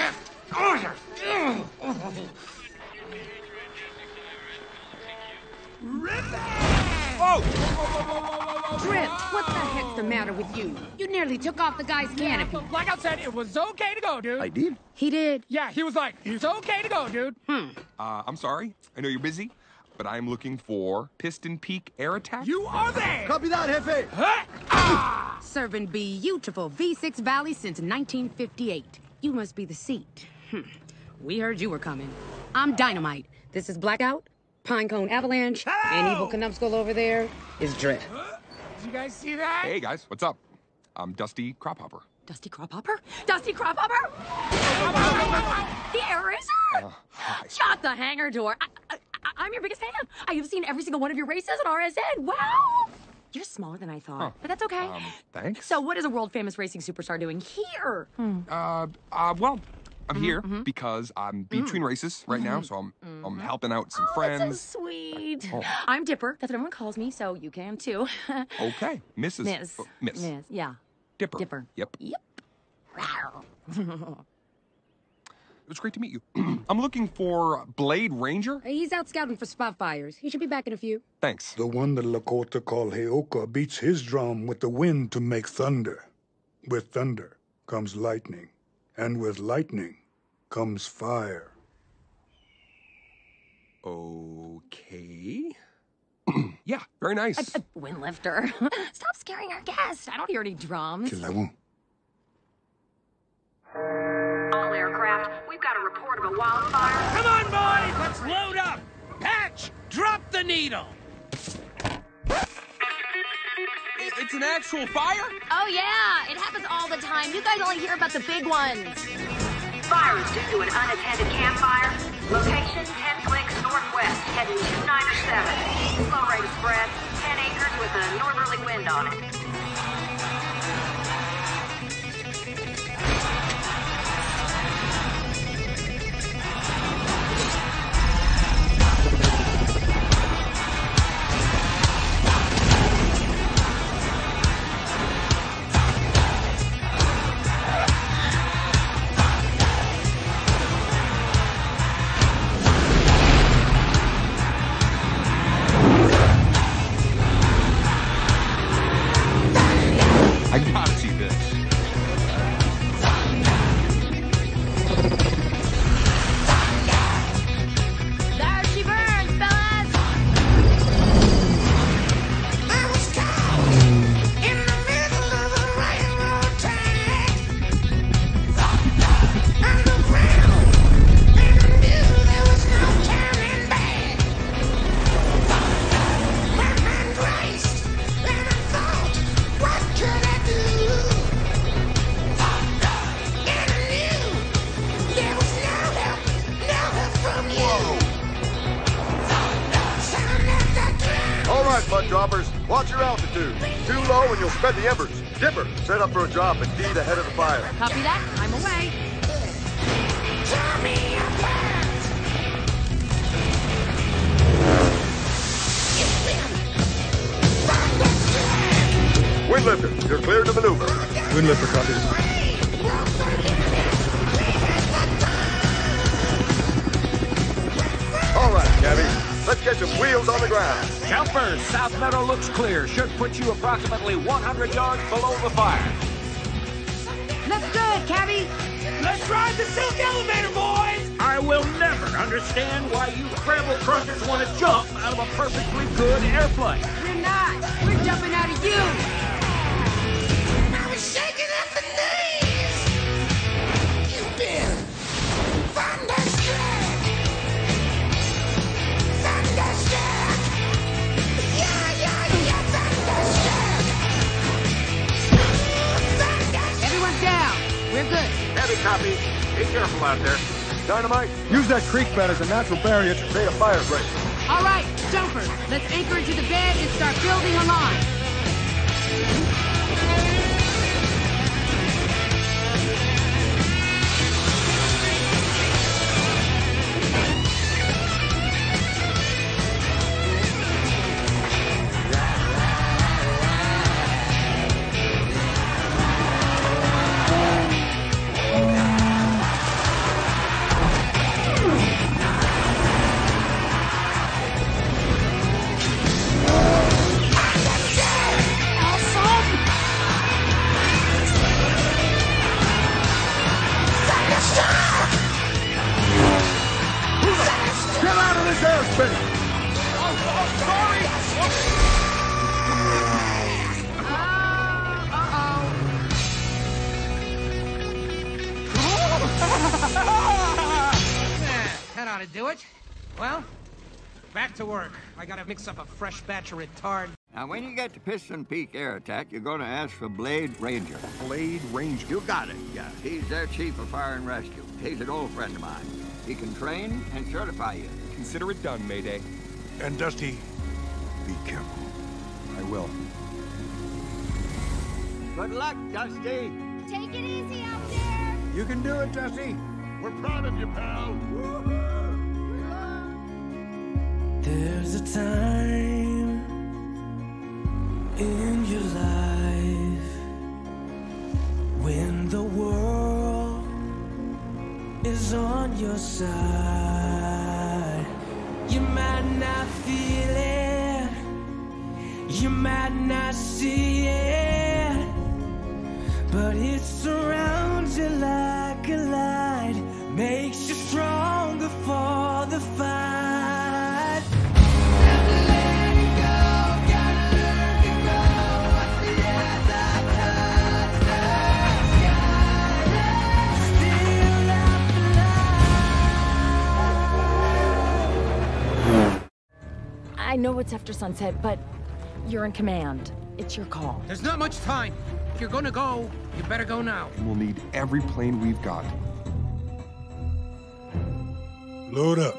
shift order. Rip! Oh! Drip, what the heck's the matter with you? You nearly took off the guy's canopy. Blackout said it was okay to go, dude. I did? He did. Yeah, he was like, it's okay to go, dude. I'm sorry. I know you're busy, but I'm looking for Piston Peak Air Attack. You are there! Copy that, Hefei! Huh? Ah! Serving beautiful V6 Valley since 1958. You must be the seat. We heard you were coming. I'm Dynamite. This is Blackout, Pinecone Avalanche, and Evil Canumskull over there is Drip. Did you guys see that? Hey guys, what's up? I'm Dusty Crophopper. Dusty Crophopper? Dusty Crophopper? The air is her! Shut the hangar door. I'm your biggest fan. I have seen every single one of your races on RSN. Wow! You're smaller than I thought, but that's okay. Thanks. So what is a world-famous racing superstar doing here? Well, I'm here because I'm between races right now, so I'm helping out some friends. So sweet. I'm Dipper. That's what everyone calls me, so you can too. Okay. Mrs. Miss. Miss. Yeah. Dipper. Dipper. Yep. Yep. Wow. It's great to meet you. I'm looking for Blade Ranger. He's out scouting for spot fires. He should be back in a few. Thanks. The one the Lakota call Heoka beats his drum with the wind to make thunder. With thunder comes lightning, and with lightning comes fire. Okay. Yeah, very nice. Windlifter, stop scaring our guest. I don't hear any drums. Because I won't. All aircraft, we've got a report of a wildfire. Come on, boys, let's load up. Patch, drop the needle. It's an actual fire? Oh, yeah, it happens all the time. You guys only hear about the big ones. Fire is due to an unattended campfire. Location, 10 clicks northwest, heading 2907. Slow rate of spread, 10 acres with a northerly wind on it. Set up for a drop and deed ahead of the fire. Copy that. I'm away. Windlifter, you're clear to maneuver. Windlifter copies. All right, Cabbie. Let's get some wheels on the ground. Jumpers, South Meadow looks clear. Should put you approximately 100 yards below the fire. Looks good, Cabbie. Let's ride the silk elevator, boys! I will never understand why you gravel crushers want to jump out of a perfectly good airplane. We're not. We're jumping out of you. I was shaking up the knees. You've been thunderstruck. Thunderstruck! Yeah, yeah, yeah, thunderstruck! Thunderstruck! Everyone's down. We're good. Heavy copy. Be careful out there. Dynamite, use that creek bed as a natural barrier to create a fire break. All right, Jumper, let's anchor into the bed and start building a line. ready. Sorry. That ought to do it. Well, back to work. I gotta mix up a fresh batch of retard. Now, when you get to Piston Peak Air Attack, you're going to ask for Blade Ranger. Blade Ranger. You got it, yeah. He's their chief of fire and rescue. He's an old friend of mine. He can train and certify you. Consider it done, Mayday. And Dusty, be careful. I will. Good luck, Dusty. Take it easy out there. You can do it, Dusty. We're proud of you, pal. Woo-hoo! There's a time in your life when the world is on your side, you might not feel it, you might not see it, but it surrounds you like a light, makes you stronger for the fight. I know it's after sunset, but you're in command. It's your call. There's not much time. If you're gonna go, you better go now. And we'll need every plane we've got. Load up.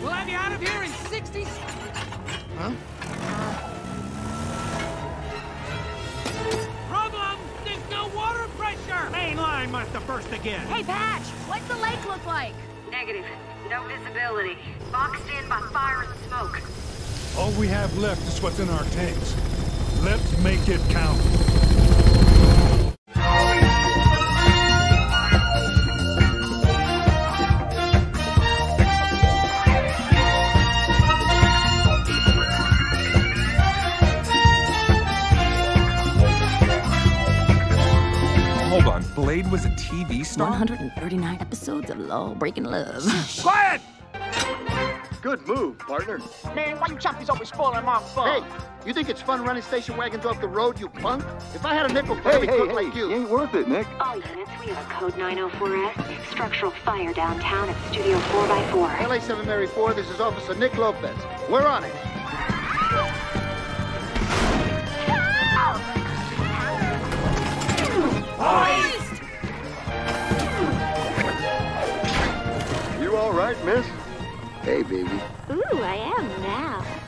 We'll have you out of here in 60 seconds. Huh? The first again. Hey, Patch, what's the lake look like? Negative. No visibility. Boxed in by fire and smoke. All we have left is what's in our tanks. Let's make it count. Blade was a TV star? 139 episodes of law-breaking love. Quiet! Good move, partner. Man, why you choppies always spoiling my fun? Hey, you think it's fun running station wagons off the road, you punk? If I had a nickel for every cook like you. Ain't worth it, Nick. All units, we have a code 904S. Structural fire downtown at Studio 4x4. LA 7 Mary 4, this is Officer Nick Lopez. We're on it. Boys! You all right, miss? Hey, baby. Ooh, I am now.